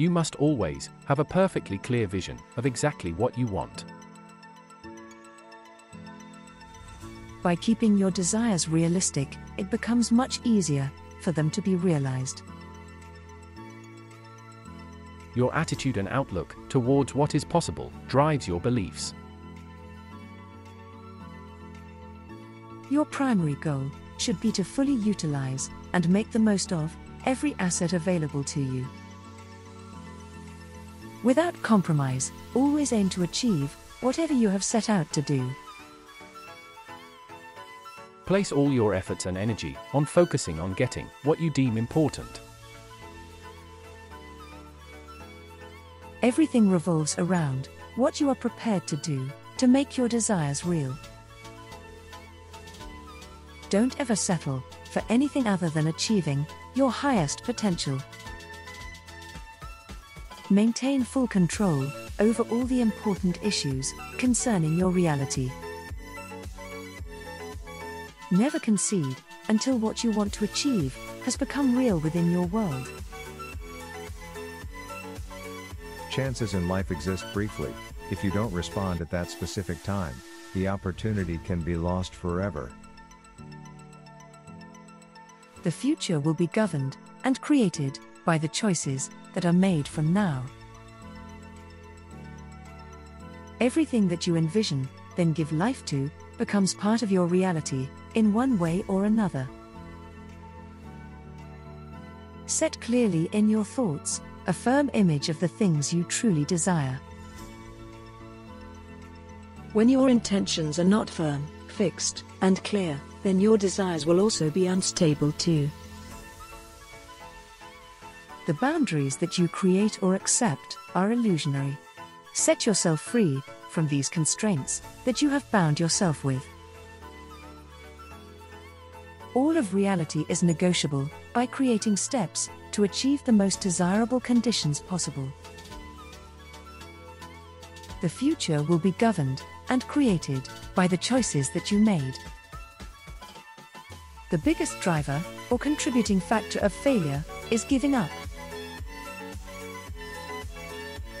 You must always have a perfectly clear vision of exactly what you want. By keeping your desires realistic, it becomes much easier for them to be realized. Your attitude and outlook towards what is possible drives your beliefs. Your primary goal should be to fully utilize and make the most of every asset available to you. Without compromise, always aim to achieve whatever you have set out to do. Place all your efforts and energy on focusing on getting what you deem important. Everything revolves around what you are prepared to do to make your desires real. Don't ever settle for anything other than achieving your highest potential. Maintain full control over all the important issues concerning your reality. Never concede until what you want to achieve has become real within your world. Chances in life exist briefly. If you don't respond at that specific time, the opportunity can be lost forever. The future will be governed and created by the choices that are made from now. Everything that you envision, then give life to, becomes part of your reality in one way or another. Set clearly in your thoughts a firm image of the things you truly desire. When your intentions are not firm, fixed, and clear, then your desires will also be unstable too. The boundaries that you create or accept are illusionary. Set yourself free from these constraints that you have bound yourself with. All of reality is negotiable by creating steps to achieve the most desirable conditions possible. The future will be governed and created by the choices that you made. The biggest driver or contributing factor of failure is giving up.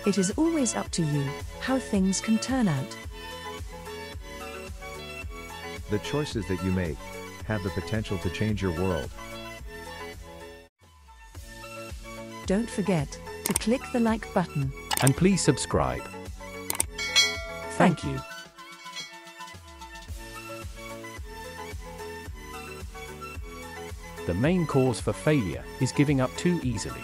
It is always up to you how things can turn out. The choices that you make have the potential to change your world. Don't forget to click the like button. And please subscribe. Thank you. The main cause for failure is giving up too easily.